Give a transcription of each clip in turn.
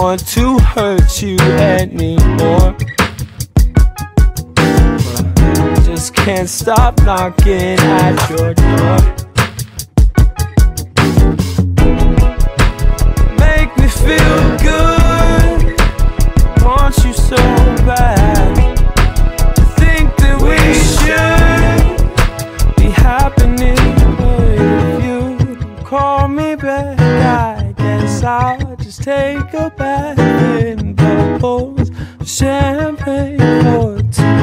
want to hurt you anymore. Well, I just can't stop knocking at your door. Make me feel good, want you so bad. I think that we should be happening. If you call me back, I guess I'll just take a bath in bubbles, champagne for two.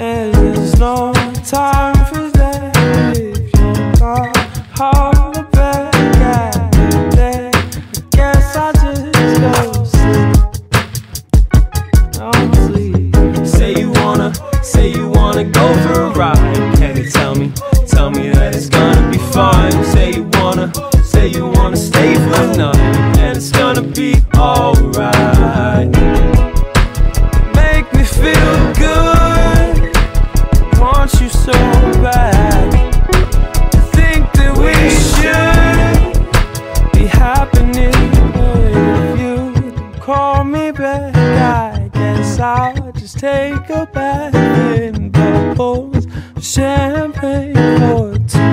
And there's no time for that. If you call, holler back at me then. I guess I'll just go sleep. Don't sleep. Say you wanna go for a ride. Can you tell me that it's gonna be fine? Say you wanna stay for the night, and it's gonna be alright. Make me feel good, want you so bad. I think that we should be happening. If you call me back, I guess I'll just take a bath in bubbles, champagne for two.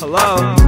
Hello.